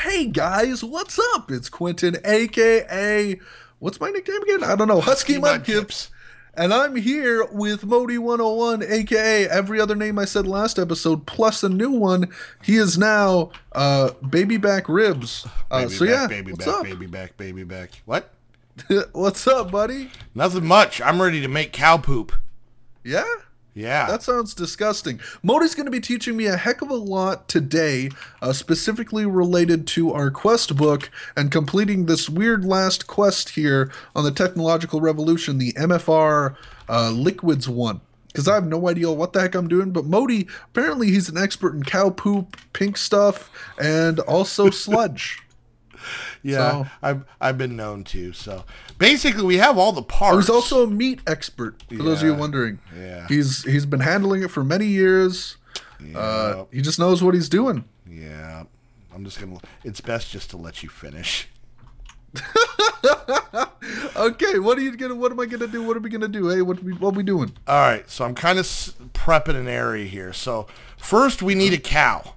Hey guys, what's up? It's Quentin, aka, what's my nickname again? I don't know, HuskyMUDKIPZ. And I'm here with Modii101, aka every other name I said last episode, plus a new one. He is now Baby Back Ribs. Baby back. What? What's up, buddy? Nothing much. I'm ready to make cow poop. Yeah? Yeah. That sounds disgusting. Modi's going to be teaching me a heck of a lot today, specifically related to our quest book and completing this weird last quest here on the technological revolution, the MFR liquids one. Because I have no idea what the heck I'm doing, but Modi, apparently he's an expert in cow poop, pink stuff, and also sludge. Yeah, so I've been known to. So basically, we have all the parts. He's also a meat expert. For those of you wondering, he's been handling it for many years. Yeah. He just knows what he's doing. Yeah, I'm just gonna. It's best just to let you finish. Okay, what are you gonna? What am I gonna do? What are we gonna do? Hey, what we doing? All right, so I'm kind of prepping an area here. So first, we need a cow.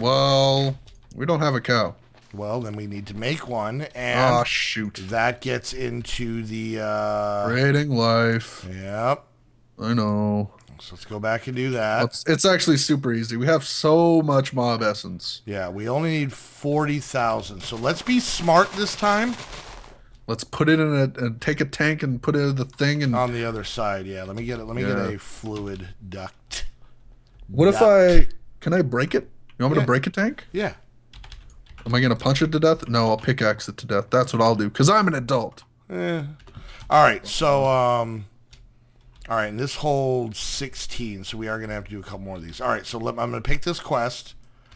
Well, we don't have a cow. Well, then we need to make one, and oh, shoot. That gets into the creating life. Yep, I know. So let's go back and do that. It's actually super easy. We have so much mob essence. Yeah, we only need 40,000. So let's be smart this time. Let's put it in a take a tank and put it in the thing and on the other side. Yeah, let me get it. Let me get a fluid duct. Can I break it? You want me to break a tank? Yeah. Am I going to punch it to death? No, I'll pickaxe it to death. That's what I'll do, because I'm an adult. Eh. All right, so, all right, and this holds 16, so we are going to have to do a couple more of these. All right, so I'm going to pick this quest.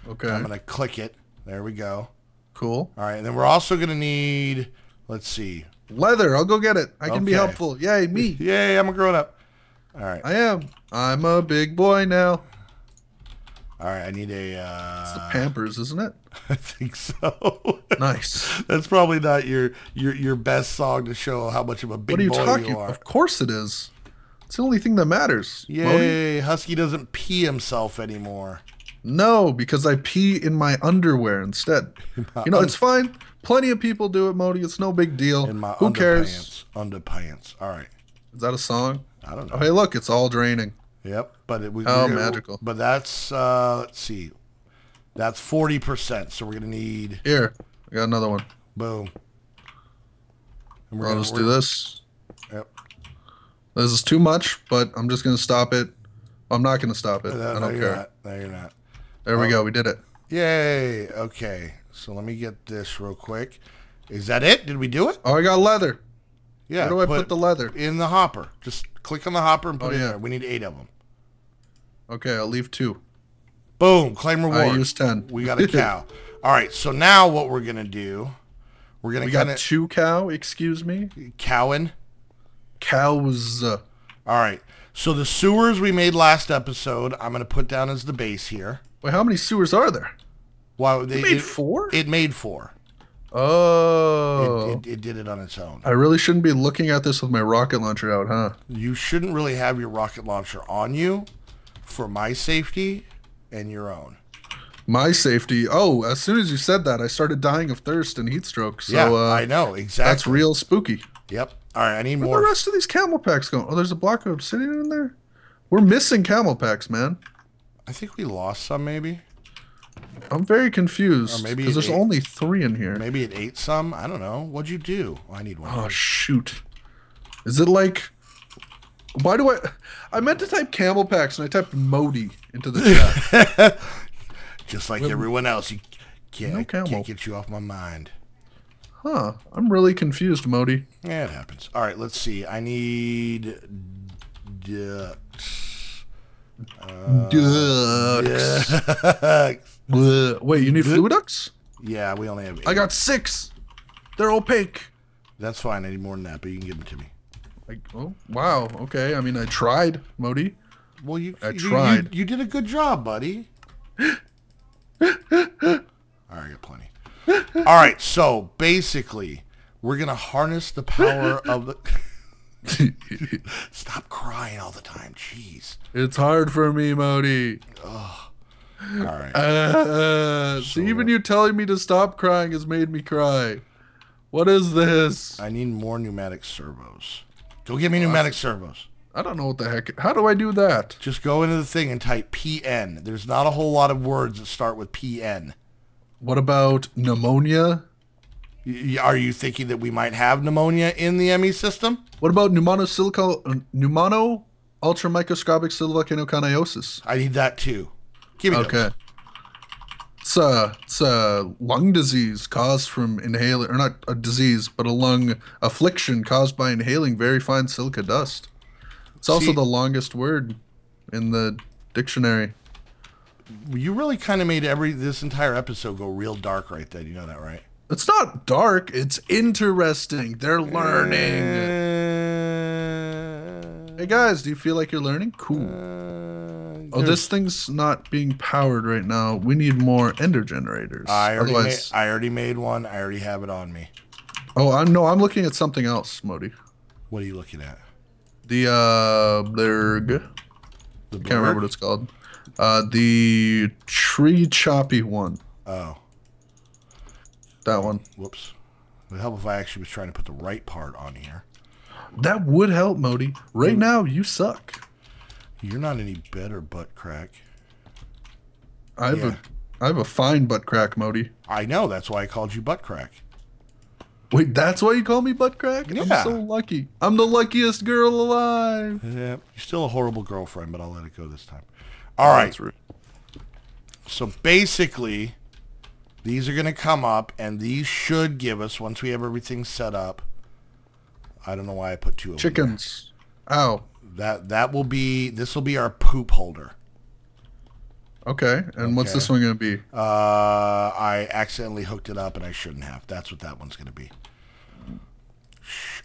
Okay. I'm going to click it. There we go. Cool. All right, and then we're also going to need, let's see. Leather. I'll go get it. I can be helpful. Yay, me. Yay, I'm a grown-up. All right. I am. I'm a big boy now. All right, I need a... it's the Pampers, isn't it? I think so. Nice. That's probably not your best song to show how much of a big boy you are. Of course it is. It's the only thing that matters. Yay, Modi. Husky doesn't pee himself anymore. No, because I pee in my underwear instead. You know, it's fine. Plenty of people do it, Modi. It's no big deal. In my Who cares? Underpants. All right. Is that a song? I don't know. Oh, hey, look, it's all draining. Yep, but it was magical. But that's let's see, that's 40%. So we're gonna need here. I got another one. Boom. And we're gonna just do this. Yep. This is too much, but I'm just gonna stop it. I'm not gonna stop it. I don't care. No, you're not. There we go. We did it. Yay. Okay. So let me get this real quick. Is that it? Did we do it? Oh, I got leather. Yeah. Where do I put the leather? In the hopper. Just click on the hopper and put it in there. We need 8 of them. Okay, I'll leave 2. Boom, claim reward. I used 10. We got a cow. All right, so now what we're going to do, we're going to got 2 cow, excuse me? Cowin. Cows. All right, so the sewers we made last episode, I'm going to put down as the base here. Wait, how many sewers are there? Well, they made 4? It made 4. Oh. It did it on its own. I really shouldn't be looking at this with my rocket launcher out, huh? You shouldn't really have your rocket launcher on you. For my safety and your own. My safety. Oh, as soon as you said that, I started dying of thirst and heat stroke. So, yeah, I know. Exactly. That's real spooky. Yep. All right, I need more. Where the rest of these camel packs going? Oh, there's a block of obsidian in there? We're missing camel packs, man. I think we lost some, maybe. I'm very confused. Because there's only 3 in here. Maybe it ate some. I don't know. What'd you do? Oh, I need one. Oh, shoot. Is it like... Why do I meant to type camel packs and I typed Modi into the chat. Just like everyone else, you can't get you off my mind. Huh. I'm really confused, Modi. Yeah, it happens. All right, let's see. I need... Ducks. Ducks. Wait, you need fluid ducts? Yeah, we only have 8. I got 6. They're opaque. That's fine. I need more than that, but you can give them to me. Like, oh, wow. Okay. I mean, I tried, Modi. Well, I tried. You did a good job, buddy. All right, I got plenty. All right, so basically, we're going to harness the power of the... Stop crying all the time. Jeez. It's hard for me, Modi. Ugh. All right. So even you telling me to stop crying has made me cry. What is this? I need more pneumatic servos. Go get me pneumatic servos. I don't know what the heck. How do I do that? Just go into the thing and type PN. There's not a whole lot of words that start with PN. What about pneumonia? Are you thinking that we might have pneumonia in the ME system? What about pneumonoultramicroscopicsilicovolcanoconiosis? I need that too. Give me okay. It's a lung disease caused from inhaling, or not a disease, but a lung affliction caused by inhaling very fine silica dust. It's also the longest word in the dictionary. You really kind of made this entire episode go real dark right then. You know that, right? It's not dark. It's interesting. They're learning. Hey, guys, do you feel like you're learning? Cool. Oh, this thing's not being powered right now. We need more ender generators. I already made one. I already have it on me. Oh, I'm looking at something else, Modi. What are you looking at? The, blurg. I can't remember what it's called. The tree choppy one. Oh. That one. Whoops. It would help if I actually was trying to put the right part on here. That would help, Modi. Right now, you suck. You're not any better, butt crack. I have a fine butt crack, Modi. I know. That's why I called you butt crack. Wait, that's why you call me butt crack? Yeah. I'm so lucky. I'm the luckiest girl alive. Yeah, you're still a horrible girlfriend, but I'll let it go this time. All right. So basically, these are going to come up, and these should give us, once we have everything set up. I don't know why I put two of them. Chickens. Ow. That will be, this will be our poop holder. Okay, and what's this one going to be? I accidentally hooked it up, and I shouldn't have. That's what that one's going to be.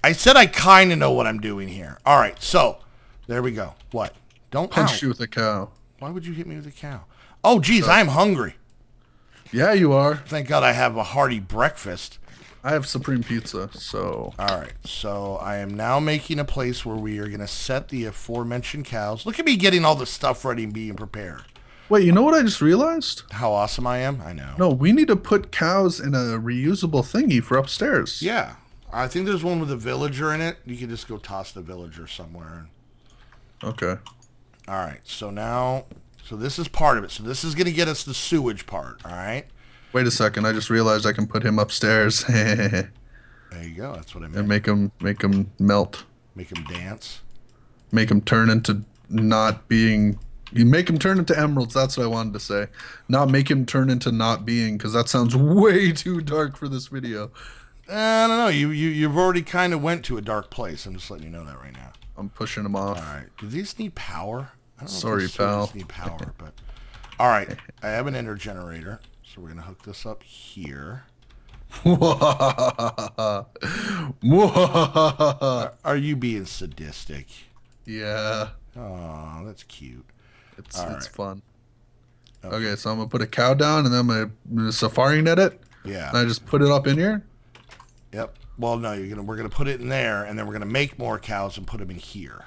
I said I kind of know what I'm doing here. All right, so there we go. What? Don't punch you with a cow. Why would you hit me with a cow? Oh, geez, I am hungry. Yeah, you are. Thank God I have a hearty breakfast. I have supreme pizza, so... All right, so I am now making a place where we are going to set the aforementioned cows. Look at me getting all the stuff ready and being prepared. Wait, you know what I just realized? How awesome I am? I know. No, we need to put cows in a reusable thingy for upstairs. Yeah. I think there's one with a villager in it. You can just go toss the villager somewhere. Okay. All right. So now, so this is part of it. So this is going to get us the sewage part. All right. Wait a second. I just realized I can put him upstairs. There you go. That's what I meant. And make him melt. Make him dance. Make him turn into not being... You make him turn into emeralds. That's what I wanted to say. Not make him turn into not being, because that sounds way too dark for this video. I don't know. You've already kind of went to a dark place. I'm just letting you know that right now. I'm pushing him off. All right. Do these need power? I don't know. Sorry, if pal. Need power, but all right. I have an ender generator, so we're gonna hook this up here. Are you being sadistic? Yeah. Oh, that's cute. It's fun. Okay, so I'm going to put a cow down, and then I'm going to safari net it. Yeah. And I just put it up in here? Yep. Well, no, we're going to put it in there, and then we're going to make more cows and put them in here.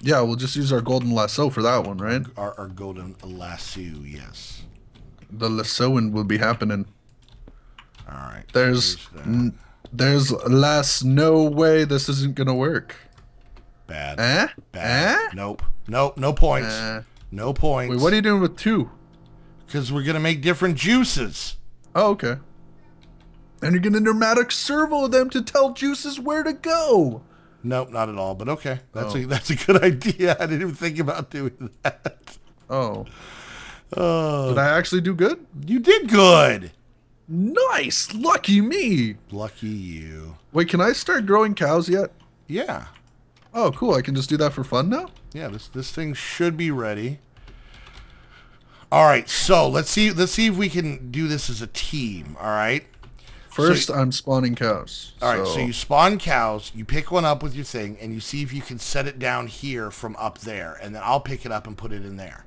Yeah, we'll just use our golden lasso for that one, right? Our golden lasso, yes. The lassoing will be happening. All right. There's less no way this isn't going to work. Bad. Eh? Bad. Eh? Nope. Nope. No points. No points. Wait, what are you doing with two? Because we're going to make different juices. Oh, okay. And you're going to pneumatic servo them to tell juices where to go. Nope, not at all, but okay. That's a good idea. I didn't even think about doing that. Oh. Did I actually do good? You did good. Nice. Lucky me. Lucky you. Wait, can I start growing cows yet? Yeah. Oh, cool. I can just do that for fun now? Yeah, this thing should be ready. All right, so let's see if we can do this as a team, all right? First, so I'm spawning cows. All right, so you spawn cows, you pick one up with your thing, and you see if you can set it down here from up there, and then I'll pick it up and put it in there.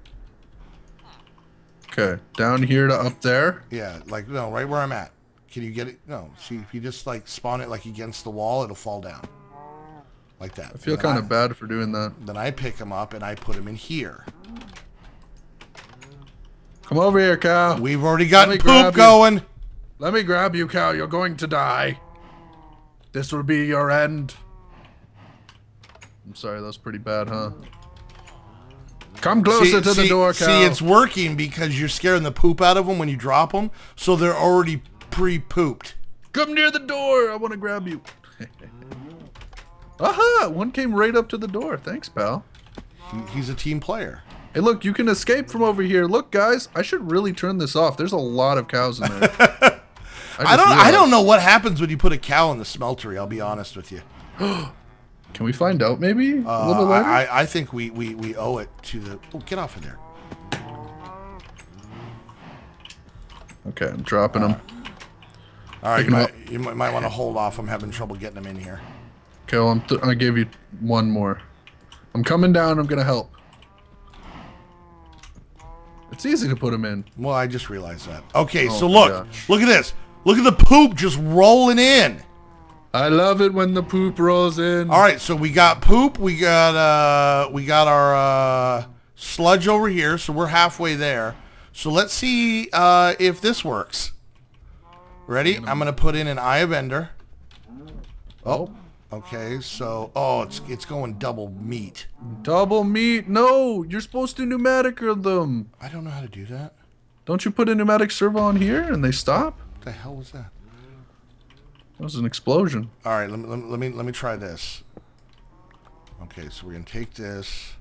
Okay, down here to up there? Yeah, like, no, right where I'm at. Can you get it? No, see, if you just, like, spawn it, like, against the wall, it'll fall down. Like that. I feel kind of bad for doing that. Then I pick them up and I put them in here. Come over here, cow. We've already got poop going. Let me grab you, cow. You're going to die. This will be your end. I'm sorry, that's pretty bad, huh? Come closer to the door, cow. See, it's working because you're scaring the poop out of them when you drop them, so they're already pre-pooped. Come near the door. I want to grab you. Aha! One came right up to the door. Thanks, pal. He's a team player. Hey, look, you can escape from over here. Look, guys, I should really turn this off. There's a lot of cows in there. I don't know what happens when you put a cow in the smeltery, I'll be honest with you. Can we find out, maybe? A little later? I think we owe it to the... Oh, get off of there. Okay, I'm dropping them. All right, you might want to hold off. I'm having trouble getting them in here. Okay, well, I gave you one more. I'm coming down. I'm going to help. It's easy to put them in. Well, I just realized that. Okay, so look. Gosh. Look at this. Look at the poop just rolling in. I love it when the poop rolls in. All right, so we got poop. We got our sludge over here, so we're halfway there. So let's see if this works. Ready? I'm going to put in an Eye of Ender. Oh. Okay, so it's going double meat. Double meat? No, you're supposed to pneumatic them. I don't know how to do that. Don't you put a pneumatic servo on here and they stop? What the hell was that? That was an explosion. All right, let me try this. Okay, so we're gonna take this.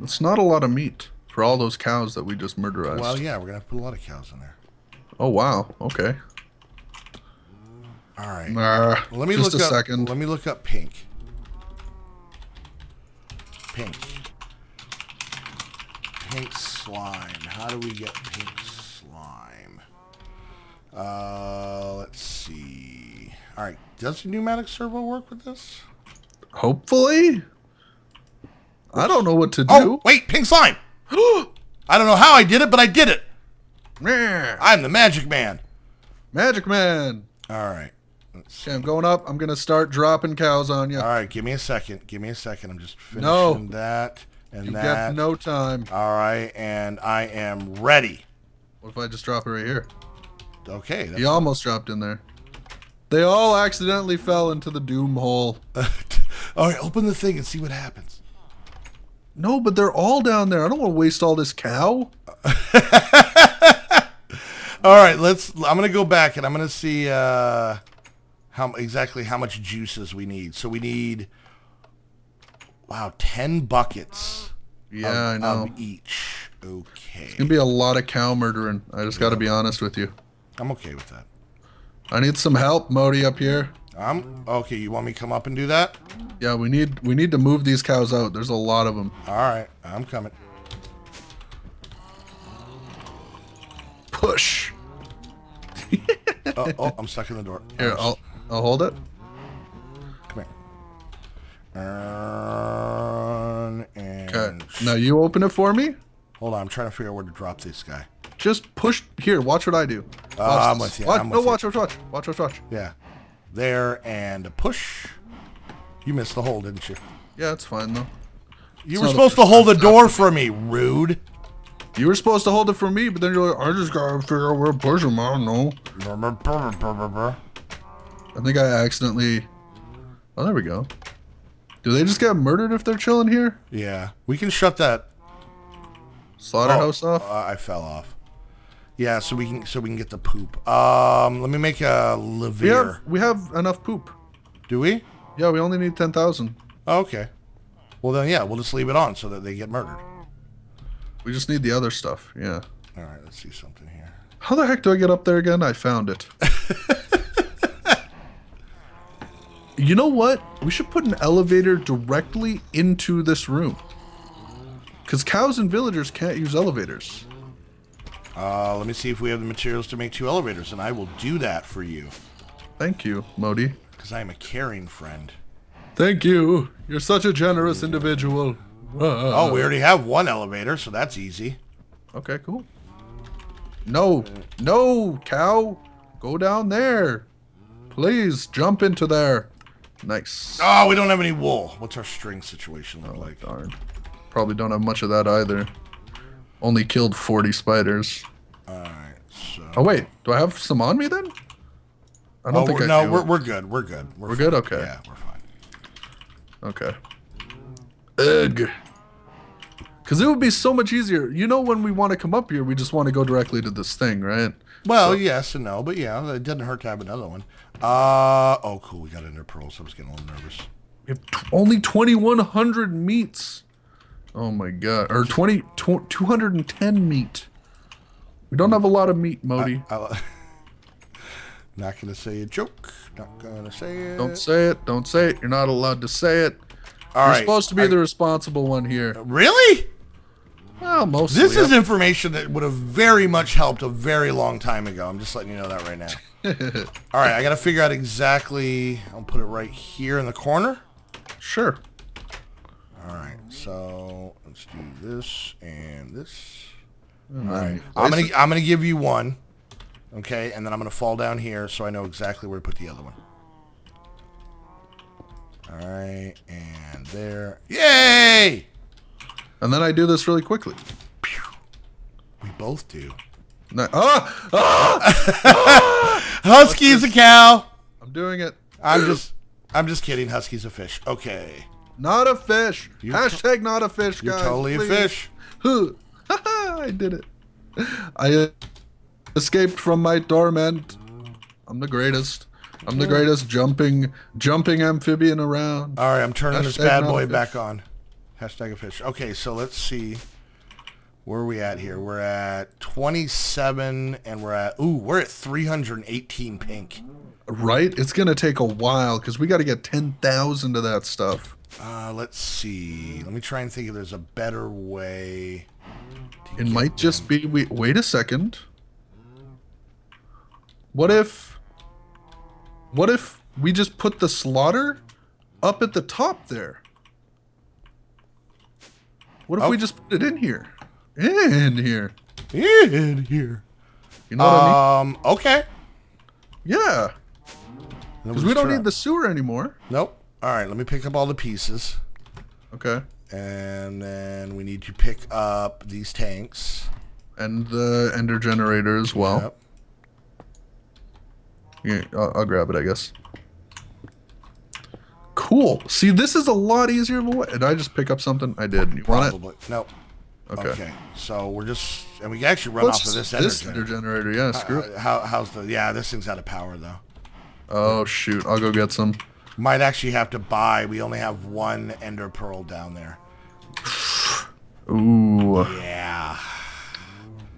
It's not a lot of meat for all those cows that we just murderized. Well, yeah, we're gonna have to put a lot of cows in there. Oh wow. Okay. All right. Let me just look up. Let me look up pink. Pink slime. How do we get pink slime? Let's see. All right. Does the pneumatic servo work with this? Hopefully. I don't know what to do. Oh, wait, pink slime. I don't know how I did it, but I did it. I'm the magic man. Magic man. All right. Okay, I'm going up. I'm going to start dropping cows on you. All right, give me a second. Give me a second. I'm just finishing that and you've that. You've got no time. All right, and I am ready. What if I just drop it right here? Okay. He almost dropped in there. They all accidentally fell into the doom hole. All right, open the thing and see what happens. No, but they're all down there. I don't want to waste all this cow. All right, I'm going to go back and I'm going to see... Exactly how much juices we need. So we need, wow, 10 buckets. Yeah, I know. Of each. Okay. It's gonna be a lot of cow murdering. I just got to be honest with you. I'm okay with that. I need some help, Modi, up here. Okay. You want me to come up and do that? Yeah, we need to move these cows out. There's a lot of them. All right, I'm coming. Push. I'm stuck in the door. Here, I'll hold it. Come here. Okay. Now you open it for me. Hold on. I'm trying to figure out where to drop this guy. Just push. Here, watch what I do. I'm with you. Watch. Yeah. There and push. You missed the hole, didn't you? Yeah, it's fine, though. You were supposed to hold the door for me, rude. You were supposed to hold it for me, but then you're like, I just gotta figure out where to push him. I don't know. I think I accidentally... Oh, there we go. Do they just get murdered if they're chilling here? Yeah. We can shut that... slaughterhouse off? I fell off. Yeah, so we can get the poop. Let me make a levier. We have enough poop. Do we? Yeah, we only need 10,000. Oh, okay. Well, then, yeah, we'll just leave it on so that they get murdered. We just need the other stuff, yeah. All right, let's see something here. How the heck do I get up there again? I found it. You know what? We should put an elevator directly into this room. Because cows and villagers can't use elevators. Let me see if we have the materials to make 2 elevators, and I will do that for you. Thank you, Modi. Because I am a caring friend. Thank you. You're such a generous individual. Oh, we already have 1 elevator, so that's easy. Okay, cool. No. No, cow. Go down there. Please jump into there. Nice. Oh, we don't have any wool. What's our string situation look like? Darn. Probably don't have much of that either. Only killed 40 spiders. Alright, so... Oh, wait. Do I have some on me, then? I don't think I do. No, we're good. We're good. We're good? Okay. Yeah, we're fine. Okay. Ugh. Because it would be so much easier. You know when we want to come up here, we just want to go directly to this thing, right? Well, so. Yes and no, but yeah, it doesn't hurt to have another one. Oh, cool. We got another pearl, so I was getting a little nervous. We have only 2,100 meats. Oh, my God. Or 210 meat. We don't have a lot of meat, Modi. Not going to say a joke. Not going to say it. Don't say it. Don't say it. You're not allowed to say it. All right. You're supposed to be the responsible one here. Really? Well, mostly. This is information that would have very much helped a very long time ago. I'm just letting you know that right now. All right. I got to figure out exactly. I'll put it right here in the corner. Sure. All right. So let's do this and this. All right. I'm gonna give you one. Okay, and then I'm gonna fall down here so I know exactly where to put the other one. All right, and there. Yay! And then I do this really quickly. Pew. We both do. No. Oh! Oh! Oh! Husky's a cow. I'm doing it. I'm just kidding. Husky's a fish. Okay. Not a fish. You're hashtag not a fish, guys. You're totally please. A fish. I did it. I escaped from my torment. I'm the greatest. I'm the greatest jumping amphibian around. All right, I'm turning hashtag this bad boy back on. Hashtag a fish. Okay, so let's see. Where are we at here? We're at 27, and we're at... Ooh, we're at 318 pink. Right? It's going to take a while, because we got to get 10,000 of that stuff. Let's see. Let me try and think if there's a better way. It might just be... Wait a second. What if we just put the slaughter up at the top there? What if we just put it in here? In here. You know what I mean? Okay. Yeah. Because we don't need the sewer anymore. Nope. All right, let me pick up all the pieces. Okay. And then we need to pick up these tanks. And the ender generator as well. Yep. Yeah, I'll grab it, I guess. Cool. See, this is a lot easier of a way. Did I just pick up something? I did. You want it? Probably. Nope. Okay. So we're just... And we can actually run off of this ender generator. Yeah, screw it. How's the... Yeah, this thing's out of power, though. Oh, shoot. I'll go get some. Might actually have to buy. We only have one ender pearl down there. Ooh. Yeah.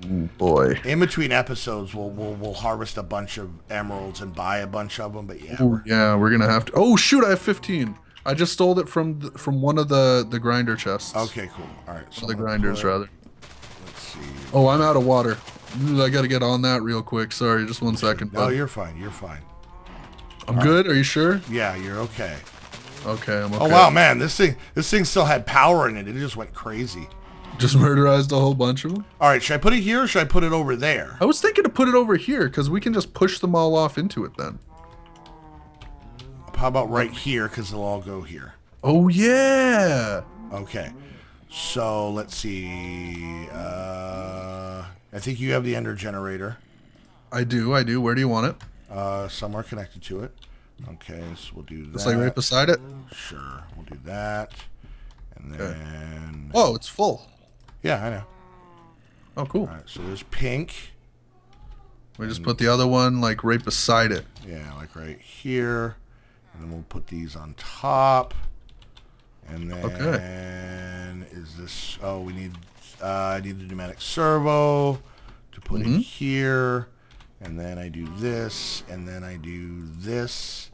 Ooh, boy. In between episodes, we'll harvest a bunch of emeralds and buy a bunch of them. But yeah. Ooh, we're gonna have to. Oh shoot! I have 15. I just stole it from one of the grinder chests. Okay, cool. All right. So the grinders rather. Let's see. Oh, I'm out of water. I gotta get on that real quick. Sorry, just one second. No, you're fine. You're fine. I'm good. Are you sure? Yeah, you're okay. Okay, I'm okay. Oh wow, man, this thing still had power in it. It just went crazy. Just murderized a whole bunch of them. All right, should I put it here or should I put it over there? I was thinking to put it over here because we can just push them all off into it then. How about right here because they'll all go here? Oh yeah. Okay, so let's see. I think you have the ender generator. I do. Where do you want it? Somewhere connected to it. Okay, so we'll do that. It's like right beside it? Sure, we'll do that. And then... Whoa, it's full. Yeah, I know. Oh, cool. All right, so there's pink. We just put the other one like right beside it. Yeah, like right here. And then we'll put these on top. And then... Okay. Is this... Oh, we need... I need the pneumatic servo to put in here. And then I do this, and then I do this,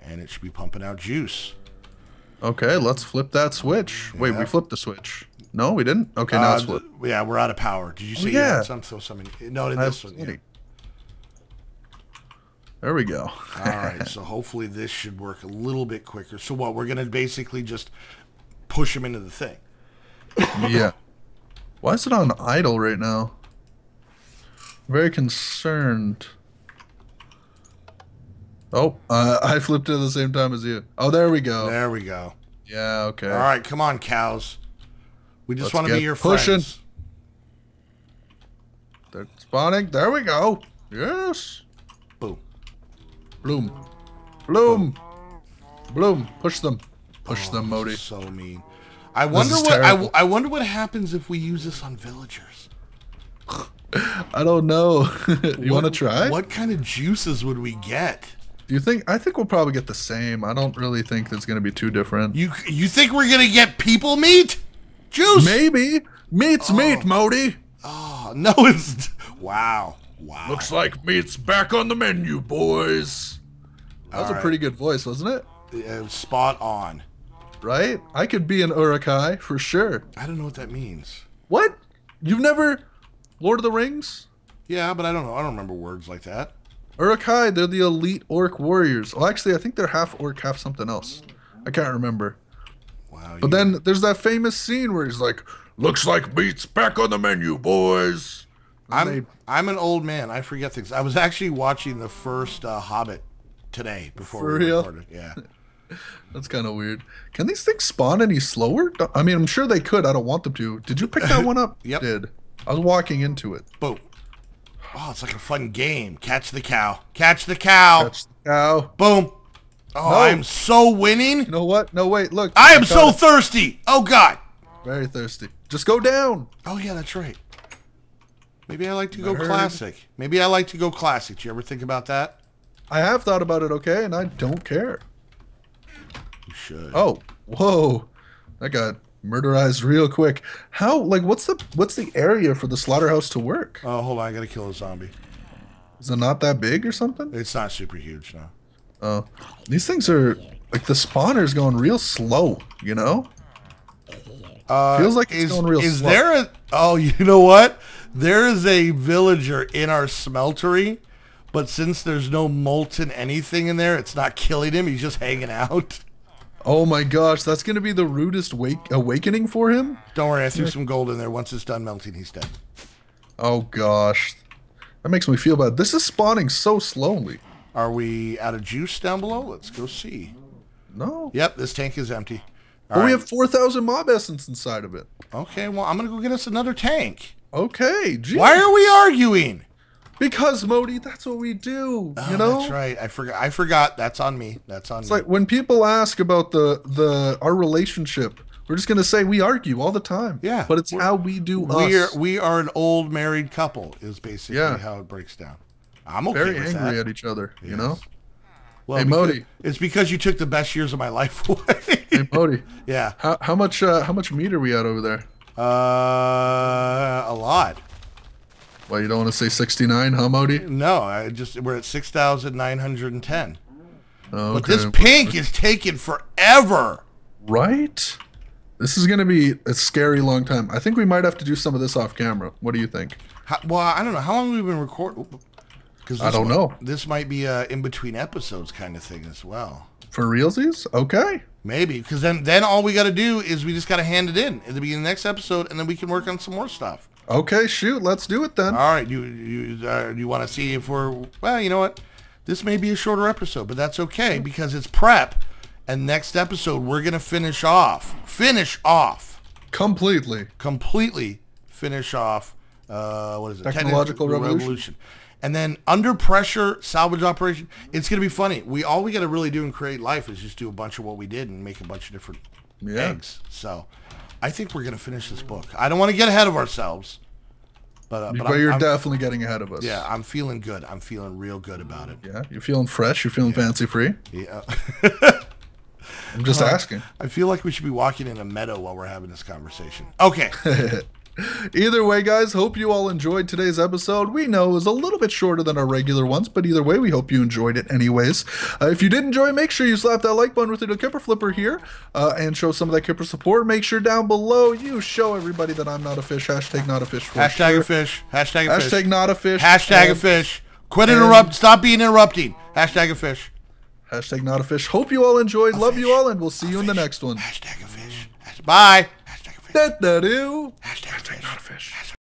and it should be pumping out juice. Okay, let's flip that switch. Yeah. Wait, we flipped the switch. No, we didn't? Okay, now it's flipped. Yeah, we're out of power. Did you see that? No, in this one. Yeah. There we go. All right, so hopefully this should work a little bit quicker. So what, we're going to basically just push them into the thing. Yeah. Why is it on idle right now? Very concerned. Oh, I flipped it at the same time as you. Oh, there we go. There we go. Yeah, okay. All right, come on, cows. We just want to be your friends. Pushing. They're spawning. There we go. Yes. Boom. Bloom. Bloom. Bloom. Push them. Push them, Modi. So mean. I wonder what happens if we use this on villagers. I don't know. You want to try? What kind of juices would we get? Do you think? I think we'll probably get the same. I don't really think that's going to be too different. You think we're going to get people meat? Juice? Maybe. Meat's meat, Modi. Oh, no, it's... Wow. Wow. Looks like meat's back on the menu, boys. That was a pretty good voice, wasn't it? It was spot on. Right? I could be an Uruk-hai for sure. I don't know what that means. What? You've never... Lord of the Rings? Yeah, but I don't know. I don't remember words like that. Uruk-hai, they're the elite orc warriors. Well, actually, I think they're half orc, half something else. I can't remember. Wow. But then there's that famous scene where he's like, looks like meat's back on the menu, boys. I'm an old man. I forget things. I was actually watching the first Hobbit today before we recorded. Yeah. That's kind of weird. Can these things spawn any slower? I mean, I'm sure they could. I don't want them to. Did you pick that one up? Yep. Did. I was walking into it. Boom. Oh, it's like a fun game. Catch the cow. Catch the cow. Catch the cow. Boom. Oh, no. I am so winning. You know what? No, wait, look. I am so thirsty. Oh, God. Very thirsty. Just go down. Oh, yeah, that's right. Maybe I like to go classic. Maybe I like to go classic. Do you ever think about that? I have thought about it, okay, and I don't care. You should. Oh, whoa. That got... murderized real quick. How, like, what's the area for the slaughterhouse to work? Oh, hold on, I gotta kill a zombie. Is it not that big or something? It's not super huge, no. Oh, these things are like the spawner's going real slow, you know. Feels like it's going real slow. Is there a? Oh, you know what? There is a villager in our smeltery, but since there's no molten anything in there, it's not killing him. He's just hanging out. Oh my gosh, that's going to be the rudest awakening for him? Don't worry, I threw some gold in there. Once it's done melting, he's dead. Oh gosh. That makes me feel bad. This is spawning so slowly. Are we out of juice down below? Let's go see. No. Yep, this tank is empty. But we have 4,000 mob essence inside of it. Okay, well, I'm going to go get us another tank. Okay, geez. Why are we arguing? Because, Modi, that's what we do, you know? That's right. I forgot. That's on me. That's on me. It's like when people ask about our relationship, we're just going to say we argue all the time. Yeah. But it's how we do us. We are an old married couple is basically how it breaks down. I'm okay with that. Very angry at each other, you know? Well, hey, Modi. It's because you took the best years of my life away. Hey, Modi. Yeah. How much meat are we at over there? A lot. Well, you don't want to say 69, huh, Modi? No, we're at 6,910. Okay. But this pink is taking forever. Right? This is going to be a scary long time. I think we might have to do some of this off camera. What do you think? Well, I don't know. How long have we been recording? I don't know. This might be an in-between episodes kind of thing as well. For realsies? Okay. Maybe, because then all we got to do is we just got to hand it in at the beginning of the next episode, and then we can work on some more stuff. Okay, shoot, let's do it then. All right, you want to see if we're... Well, you know what? This may be a shorter episode, but that's okay because it's prep. And next episode, we're going to finish off. Finish off. Completely finish off. What is it? Technological revolution. And then under pressure, salvage operation. It's going to be funny. All we got to really do in Create Life is just do a bunch of what we did and make a bunch of different eggs. So... I think we're going to finish this book. I don't want to get ahead of ourselves. But you're definitely getting ahead of us. Yeah, I'm feeling good. I'm feeling real good about it. Yeah, you're feeling fresh. You're feeling fancy-free. Yeah. I'm just asking. I feel like we should be walking in a meadow while we're having this conversation. Okay. Either way, guys, hope you all enjoyed today's episode. We know it was a little bit shorter than our regular ones, but either way, we hope you enjoyed it anyways. If you did enjoy, make sure you slap that like button with your Kipper Flipper here and show some of that Kipper support. Make sure down below you show everybody that I'm not a fish. Hashtag not a fish. For hashtag sure. A fish. Hashtag a fish. Hashtag not a fish. Hashtag a fish. Quit interrupt. Stop being interrupting. Hashtag a fish. Hashtag not a fish. Hope you all enjoyed. Love fish. You all, and we'll see you in the next one. Hashtag a fish. Bye. That do. Hashtag not a fish.